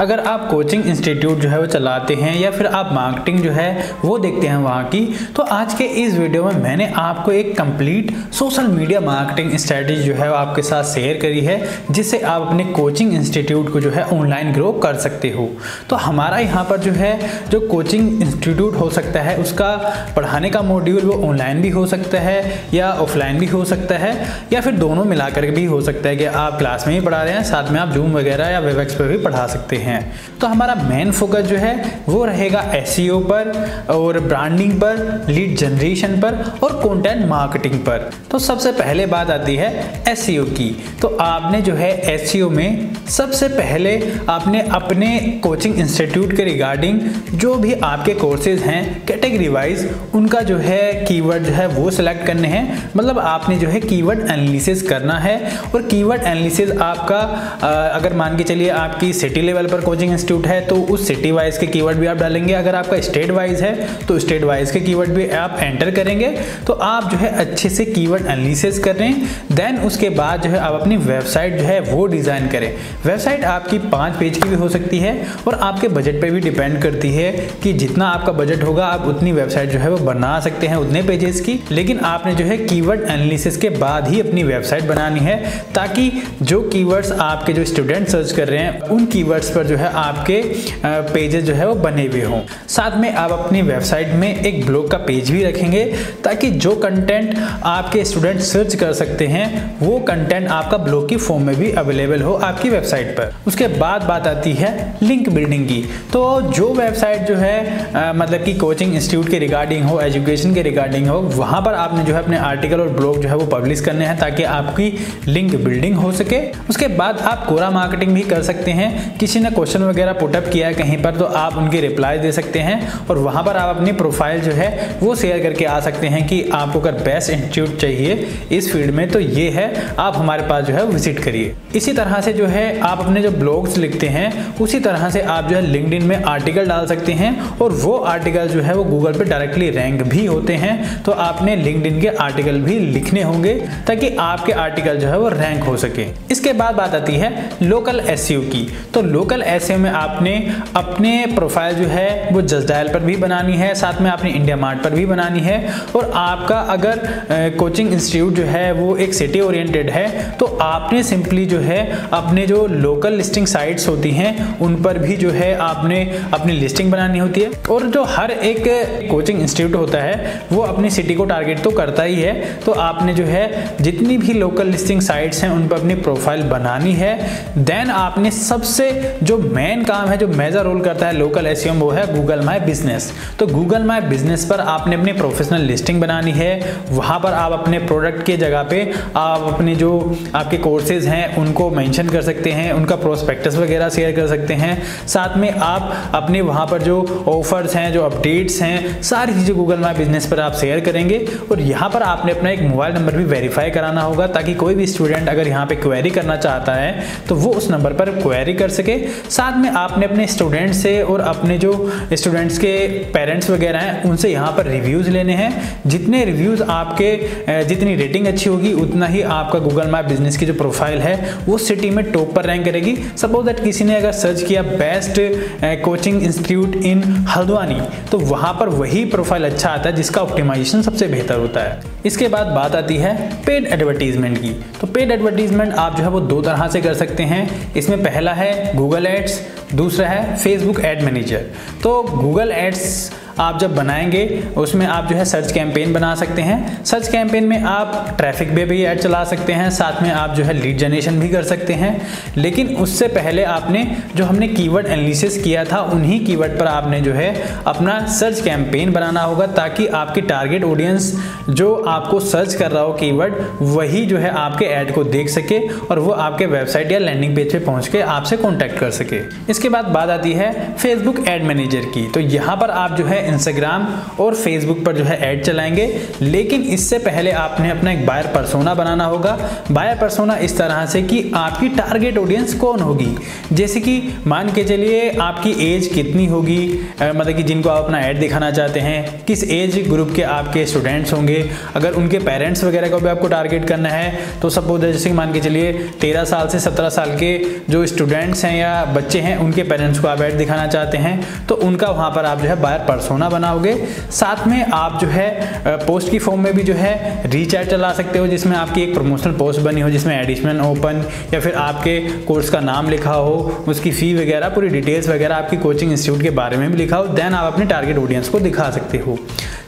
अगर आप coaching institute जो है वो चलाते हैं या फिर आप मार्केटिंग जो है वो देखते हैं वहाँ की, तो आज के इस वीडियो में मैंने आपको एक complete social media marketing strategy जो है वो आपके साथ शेयर करी है, जिससे आप अपने कोचिंग इंस्टीट्यूट को जो है ऑनलाइन ग्रो कर सकते हो। तो हमारा यहाँ पर जो है जो कोचिंग इंस्टीट्यूट हो सकता है उसका पढ़ाने का मॉड्यूल वो ऑनलाइन भी हो सकता है या ऑफलाइन भी हो सकता है या फिर दोनों मिलाकर भी हो सकता है कि आप क्लास में ही पढ़ा रहे हैं, साथ में आप जूम वगैरह या वेबएक्स पर भी पढ़ा सकते हैं। तो हमारा मेन फोकस जो है वो रहेगा एसईओ पर और ब्रांडिंग पर, लीड जनरेशन पर और कंटेंट मार्केटिंग पर। तो सबसे पहले बात आती है एसईओ की। तो आपने जो है एसईओ में सबसे पहले आपने अपने कोचिंग इंस्टीट्यूट के रिगार्डिंग जो भी आपके कोर्सेज हैं कैटेगरी वाइज उनका जो है कीवर्ड जो है वो सिलेक्ट करने हैं। मतलब आपने जो है कीवर्ड एनालिसिस करना है और कीवर्ड एनालिसिस आपका अगर मान के चलिए आपकी सिटी लेवल पर कोचिंग इंस्टीट्यूट है तो उस सिटी वाइज के कीवर्ड भी आप डालेंगे। अगर आपका स्टेट वाइज है तो स्टेट वाइज के कीवर्ड भी आप एंटर करेंगे। तो आप जो है अच्छे से कीवर्ड एनालिसिस करें, देन उसके बाद जो है आप अपनी वेबसाइट जो है वो डिज़ाइन करें। वेबसाइट आपकी 5 पेज की भी हो सकती है और आपके बजट पे भी डिपेंड करती है कि जितना आपका बजट होगा आप उतनी वेबसाइट जो है वो बना सकते हैं, उतने पेजेस की। लेकिन आपने जो है कीवर्ड एनालिसिस के बाद ही अपनी वेबसाइट बनानी है ताकि जो कीवर्ड्स आपके जो स्टूडेंट सर्च कर रहे हैं उन कीवर्ड्स पर जो है आपके पेजेस जो है वो बने हुए हों। साथ में आप अपनी वेबसाइट में एक ब्लॉग का पेज भी रखेंगे ताकि जो कंटेंट आपके स्टूडेंट सर्च कर सकते हैं वो कंटेंट आपका ब्लॉग की फॉर्म में भी अवेलेबल हो आपकी वेबसाइट पर। उसके बाद बात आती है लिंक बिल्डिंग की। तो जो वेबसाइट जो है मतलब कि कोचिंग इंस्टीट्यूट के रिगार्डिंग हो, एजुकेशन के रिगार्डिंग हो, वहाँ पर आपने जो है अपने आर्टिकल और ब्लॉग जो है वो पब्लिश करने हैं ताकि आपकी लिंक बिल्डिंग हो सके। उसके बाद आप कोरा मार्केटिंग भी कर सकते हैं। किसी ने क्वेश्चन वगैरह पुटअप किया है कहीं पर तो आप उनकी रिप्लाई दे सकते हैं और वहाँ पर आप अपनी प्रोफाइल जो है वो शेयर करके आ सकते हैं कि आपको अगर बेस्ट इंस्टीट्यूट चाहिए इस फील्ड में तो ये है, आप हमारे पास जो है विजिट करिए। इसी तरह से जो है आप अपने जो ब्लॉग्स लिखते हैं उसी तरह से आप जो है लिंक्डइन में आर्टिकल डाल सकते हैं और वो आर्टिकल जो है वो गूगल पे डायरेक्टली रैंक भी होते हैं। तो आपने लिंक्डइन के आर्टिकल भी लिखने होंगे ताकि आपके आर्टिकल जो है वो रैंक हो सके। इसके बाद बात आती है लोकल एसईओ की। तो लोकल एसईओ में आपने अपने प्रोफाइल जो है वो JustDial पर भी बनानी है, साथ में आपने IndiaMart पर भी बनानी है। और आपका अगर कोचिंग इंस्टीट्यूट जो है वो एक सिटी ओरिएंटेड है तो आपने सिंपली जो है अपने जो लोकल लिस्टिंग साइट्स होती हैं उन पर भी जो है आपने अपनी लिस्टिंग बनानी होती है। और जो हर एक कोचिंग इंस्टीट्यूट होता है वो अपनी सिटी को टारगेट तो करता ही है। तो आपने जो है जितनी भी लोकल लिस्टिंग साइट्स हैं उन पर अपनी प्रोफाइल बनानी है। देन आपने सबसे जो मेन काम है जो मेजर रोल करता है लोकल एसईओ वो है गूगल माई बिजनेस। तो गूगल माई बिजनेस पर आपने अपनी प्रोफेशनल लिस्टिंग बनानी है। वहाँ पर आप अपने प्रोडक्ट के जगह पे आप अपने जो आपके कोर्सेज हैं उनको मेंशन कर सकते हैं, उनका प्रोस्पेक्टस वगैरह शेयर कर सकते हैं। साथ में आप अपने वहाँ पर जो ऑफर्स हैं, जो अपडेट्स हैं, सारी चीज़ें गूगल माई बिजनेस पर आप शेयर करेंगे। और यहाँ पर आपने अपना एक मोबाइल नंबर भी वेरीफाई कराना होगा ताकि कोई भी स्टूडेंट अगर यहाँ पे क्वेरी करना चाहता है तो वो उस नंबर पर क्वेरी कर सके। साथ में आपने अपने स्टूडेंट से और अपने जो स्टूडेंट्स के पेरेंट्स वगैरह हैं उनसे यहाँ पर रिव्यूज़ लेने हैं। जितने रिव्यूज़ आपके जितनी रेटिंग अच्छी होगी उतना ही आपका गूगल माई बिजनेस की जो प्रोफाइल है वो सिटी में टॉप पर रैंक करेगी। सपोज दैट किसी ने अगर सर्च किया best coaching institute in Haldwani तो वहाँ पर वही प्रोफाइल अच्छा आता है जिसका ऑप्टिमाइजेशन सबसे बेहतर होता है। इसके बाद बात आती है पेड एडवर्टीजमेंट की। तो पेड एडवर्टीजमेंट आप जो है वो 2 तरह से कर सकते हैं। इसमें पहला है गूगल एड्स, दूसरा है फेसबुक एड मैनेजर। तो गूगल एड्स आप जब बनाएंगे उसमें आप जो है सर्च कैंपेन बना सकते हैं। सर्च कैंपेन में आप ट्रैफिक पे भी ऐड चला सकते हैं, साथ में आप जो है लीड जनरेशन भी कर सकते हैं। लेकिन उससे पहले आपने जो हमने कीवर्ड एनालिसिस किया था उन्हीं कीवर्ड पर आपने जो है अपना सर्च कैंपेन बनाना होगा ताकि आपकी टारगेट ऑडियंस जो आपको सर्च कर रहा हो कीवर्ड वही जो है आपके ऐड को देख सके और वो आपके वेबसाइट या लैंडिंग पेज पर पहुँच के आपसे कॉन्टैक्ट कर सके। इसके बाद बात आती है फेसबुक एड मैनेजर की। तो यहाँ पर आप जो है इंस्टाग्राम और फेसबुक पर जो है ऐड चलाएंगे। लेकिन इससे पहले आपने अपना एक बायर पर्सोना बनाना होगा। बायर पर्सोना इस तरह से कि आपकी टारगेट ऑडियंस कौन होगी, जैसे कि मान के चलिए आपकी एज कितनी होगी, मतलब कि जिनको आप अपना ऐड दिखाना चाहते हैं, किस एज ग्रुप के आपके स्टूडेंट्स होंगे, अगर उनके पेरेंट्स वगैरह को भी आपको टारगेट करना है तो सपोज जैसे मान के चलिए 13 साल से 17 साल के जो स्टूडेंट्स हैं या बच्चे हैं उनके पेरेंट्स को आप ऐड दिखाना चाहते हैं तो उनका वहाँ पर आप जो है बायर पर्सोना बनाओगे। साथ में आप जो है पोस्ट की फॉर्म में भी जो है रीच ऐड चला सकते हो, जिसमें आपकी एक प्रमोशनल पोस्ट बनी हो जिसमें एडिशनल ओपन या फिर आपके कोर्स का नाम लिखा हो, उसकी फ़ी वगैरह पूरी डिटेल्स वगैरह, आपकी कोचिंग इंस्टीट्यूट के बारे में भी लिखा हो, देन आप अपने टारगेट ऑडियंस को दिखा सकते हो।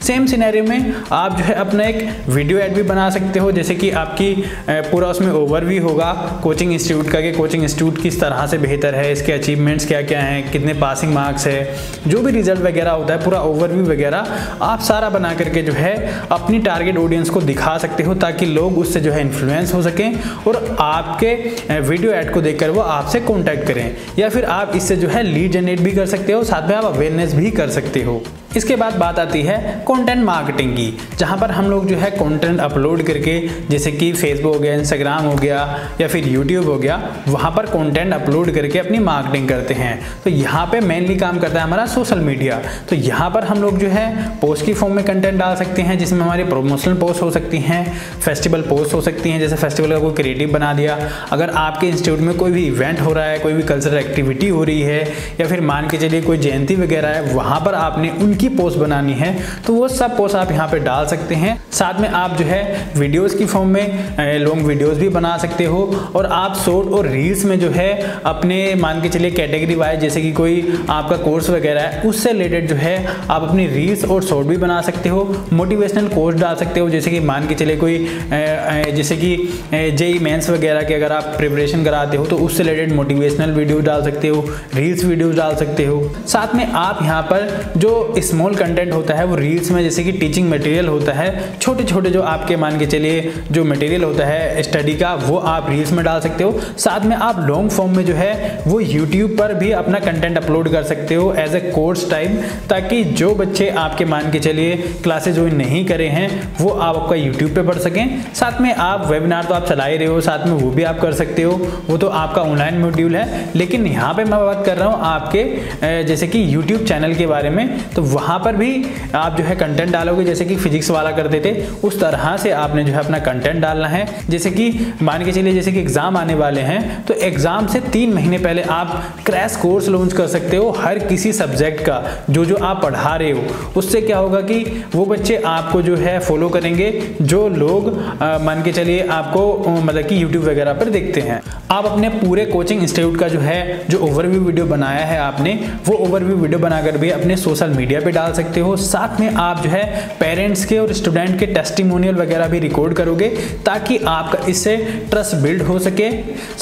सेम सिनेरियो में आप जो है अपना एक वीडियो ऐड भी बना सकते हो, जैसे कि आपकी पूरा उसमें ओवरव्यू होगा कोचिंग इंस्टीट्यूट का कि कोचिंग इंस्टीट्यूट किस तरह से बेहतर है, इसके अचीवमेंट्स क्या क्या हैं, कितने पासिंग मार्क्स है, जो भी रिजल्ट वगैरह होता है पूरा ओवरव्यू वगैरह आप सारा बना करके जो है अपनी टारगेट ऑडियंस को दिखा सकते हो, ताकि लोग उससे जो है इन्फ्लुएंस हो सकें और आपके वीडियो ऐड को देखकर वो आपसे कॉन्टैक्ट करें, या फिर आप इससे जो है लीड जनरेट भी कर सकते हो, साथ में आप अवेयरनेस भी कर सकते हो। इसके बाद बात आती है कंटेंट मार्केटिंग की, जहाँ पर हम लोग जो है कंटेंट अपलोड करके, जैसे कि फेसबुक हो गया, इंस्टाग्राम हो गया या फिर यूट्यूब हो गया, वहाँ पर कंटेंट अपलोड करके अपनी मार्केटिंग करते हैं। तो यहाँ पे मेनली काम करता है हमारा सोशल मीडिया। तो यहाँ पर हम लोग जो है पोस्ट की फॉर्म में कंटेंट डाल सकते हैं, जिसमें हमारी प्रमोशनल पोस्ट हो सकती हैं, फेस्टिवल पोस्ट हो सकती हैं, जैसे फेस्टिवल का कोई क्रिएटिव बना दिया, अगर आपके इंस्टीट्यूट में कोई भी इवेंट हो रहा है, कोई भी कल्चरल एक्टिविटी हो रही है, या फिर मान के चलिए कोई जयंती वगैरह है, वहाँ पर आपने उनकी पोस्ट बनानी है तो वो सब पोस्ट आप यहाँ पे डाल सकते हैं। साथ में आप जो है वीडियोस की फॉर्म में लॉन्ग वीडियोस भी बना सकते हो, और आप शॉर्ट और रील्स में जो है अपने मान के चलिए कैटेगरी वाइज, जैसे कि कोई आपका कोर्स वगैरह है उससे रिलेटेड जो है आप अपनी रील्स और शॉर्ट भी बना सकते हो। मोटिवेशनल कोर्स डाल सकते हो, जैसे कि मान के चलिए कोई जैसे कि जेई मेंस वगैरह के अगर आप प्रिपरेशन कराते हो तो उससे रिलेटेड मोटिवेशनल वीडियो डाल सकते हो, रील्स वीडियोज डाल सकते हो। साथ में आप यहाँ पर जो स्मॉल कंटेंट होता है वो रील्स में, जैसे कि टीचिंग मटेरियल होता है, छोटे छोटे जो आपके मान के चलिए जो मटेरियल होता है स्टडी का वो आप रील्स में डाल सकते हो। साथ में आप लॉन्ग फॉर्म में जो है वो यूट्यूब पर भी अपना कंटेंट अपलोड कर सकते हो एज ए कोर्स टाइप, ताकि जो बच्चे आपके मान के चलिए क्लासेज ज्वाइन नहीं करे हैं वो आप आपका यूट्यूब पर पढ़ सकें। साथ में आप वेबिनार तो आप चला ही रहे हो, साथ में वो भी आप कर सकते हो, वो तो आपका ऑनलाइन मॉड्यूल है। लेकिन यहाँ पर मैं बात कर रहा हूँ आपके जैसे कि यूट्यूब चैनल के बारे में, तो वहाँ पर भी आप जो है कंटेंट डालोगे, जैसे कि फिजिक्स वाला करते थे उस तरह से आपने जो है अपना कंटेंट डालना है। जैसे कि मान के चलिए जैसे कि एग्ज़ाम आने वाले हैं तो एग्ज़ाम से 3 महीने पहले आप क्रैश कोर्स लॉन्च कर सकते हो हर किसी सब्जेक्ट का जो जो आप पढ़ा रहे हो। उससे क्या होगा कि वो बच्चे आपको जो है फॉलो करेंगे, जो लोग मान के चलिए आपको मतलब कि यूट्यूब वगैरह पर देखते हैं। आप अपने पूरे कोचिंग इंस्टीट्यूट का जो है जो ओवरव्यू वीडियो बनाया है आपने, वो ओवरव्यू वीडियो बनाकर भी अपने सोशल मीडिया पे डाल सकते हो। साथ में आप जो है पेरेंट्स के और स्टूडेंट के टेस्टिमोनियल वगैरह भी रिकॉर्ड करोगे, ताकि आपका इससे ट्रस्ट बिल्ड हो सके।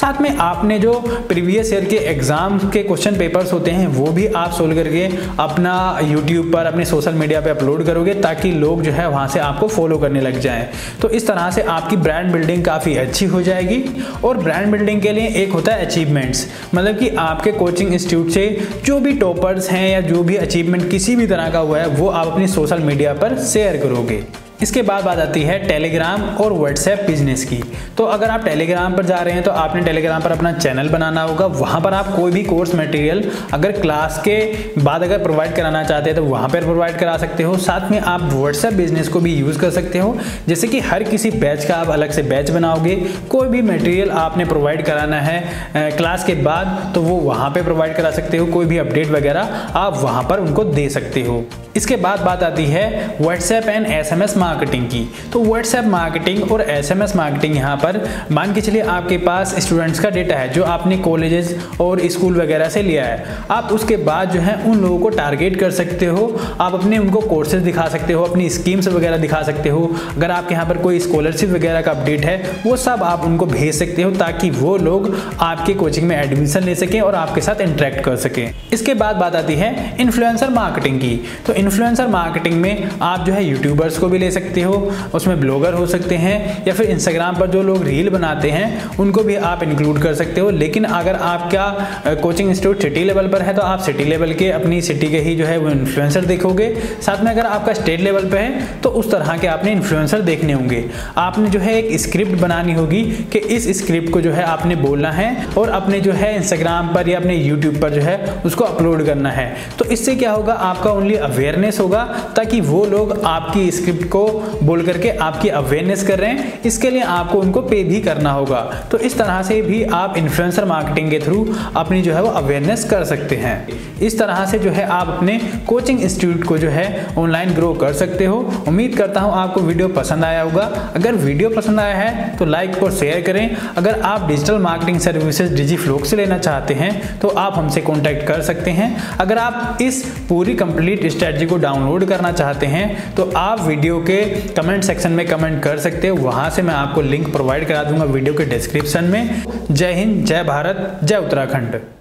साथ में आपने जो प्रीवियस ईयर के एग्ज़ाम के क्वेश्चन पेपर्स होते हैं वो भी आप सोल्व करके अपना यूट्यूब पर अपने सोशल मीडिया पर अपलोड करोगे, ताकि लोग जो है वहाँ से आपको फॉलो करने लग जाएँ। तो इस तरह से आपकी ब्रांड बिल्डिंग काफ़ी अच्छी हो जाएगी। और ब्रांड बिल्डिंग के लिए एक होता है अचीवमेंट्स, मतलब कि आपके कोचिंग इंस्टीट्यूट से जो भी टॉपर्स हैं या जो भी अचीवमेंट किसी भी तरह का हुआ है वो आप अपने सोशल मीडिया पर शेयर करोगे। इसके बाद बात आती है टेलीग्राम और व्हाट्सएप बिजनेस की। तो अगर आप टेलीग्राम पर जा रहे हैं तो आपने टेलीग्राम पर अपना चैनल बनाना होगा। वहाँ पर आप कोई भी कोर्स मटेरियल अगर क्लास के बाद अगर प्रोवाइड कराना चाहते हैं तो वहाँ पर प्रोवाइड करा सकते हो। साथ में आप व्हाट्सएप बिजनेस को भी यूज़ कर सकते हो, जैसे कि हर किसी बैच का आप अलग से बैच बनाओगे, कोई भी मटेरियल आपने प्रोवाइड कराना है क्लास के बाद तो वो वहाँ पर प्रोवाइड करा सकते हो, कोई भी अपडेट वगैरह आप वहाँ पर उनको दे सकते हो। इसके बाद बात आती है व्हाट्सएप एंड SMS मार्केटिंग की। तो व्हाट्सएप मार्केटिंग और SMS मार्केटिंग, यहाँ पर मान के चलिए आपके पास स्टूडेंट्स का डेटा है जो आपने कॉलेजेस और स्कूल वगैरह से लिया है, आप उसके बाद जो है उन लोगों को टारगेट कर सकते हो। आप अपने उनको कोर्सेज दिखा सकते हो, अपनी स्कीम्स वगैरह दिखा सकते हो, अगर आपके यहाँ पर कोई स्कॉलरशिप वगैरह का अपडेट है वो सब आप उनको भेज सकते हो, ताकि वो लोग आपके कोचिंग में एडमिशन ले सकें और आपके साथ इंटरेक्ट कर सकें। इसके बाद बात आती है इन्फ्लुएंसर मार्केटिंग की। तो इन्फ्लुएंसर मार्केटिंग में आप जो है यूट्यूबर्स को भी ले सकते हो, उसमें ब्लॉगर हो सकते हैं या फिर इंस्टाग्राम पर जो लोग रील बनाते हैं उनको भी आप इंक्लूड कर सकते हो। लेकिन अगर आपका कोचिंग इंस्टीट्यूट सिटी लेवल पर है तो आप सिटी लेवल के अपनी सिटी के ही जो है वो इन्फ्लुएंसर देखोगे। साथ में अगर आपका स्टेट लेवल पर है तो उस तरह के आपने इन्फ्लुएंसर देखने होंगे। आपने जो है एक स्क्रिप्ट बनानी होगी कि इस स्क्रिप्ट को जो है आपने बोलना है और अपने जो है इंस्टाग्राम पर या अपने यूट्यूब पर जो है उसको अपलोड करना है। तो इससे क्या होगा, आपका ओनली अवेयरनेस होगा ताकि वो लोग आपकी स्क्रिप्ट को बोल करके आपकी अवेयरनेस कर रहे हैं। इसके लिए आपको उनको पे भी करना होगा। तो इस तरह से भी आप इन्फ्लुएंसर मार्केटिंग के थ्रू अपनी जो है वो अवेयरनेस कर सकते हैं। इस तरह से जो है आप अपने कोचिंग इंस्टीट्यूट को जो है ऑनलाइन ग्रो कर सकते हो। उम्मीद करता हूँ आपको वीडियो पसंद आया होगा। अगर वीडियो पसंद आया है तो लाइक और शेयर करें। अगर आप डिजिटल मार्केटिंग सर्विसेज डिजीफ्लॉक्स से लेना चाहते हैं तो आप हमसे कॉन्टैक्ट कर सकते हैं। अगर आप इस पूरी कंप्लीट स्ट्रेटजी को डाउनलोड करना चाहते हैं तो आप वीडियो के कमेंट सेक्शन में कमेंट कर सकते हो, वहां से मैं आपको लिंक प्रोवाइड करा दूंगा वीडियो के डिस्क्रिप्शन में। जय हिंद, जय भारत, जय उत्तराखंड।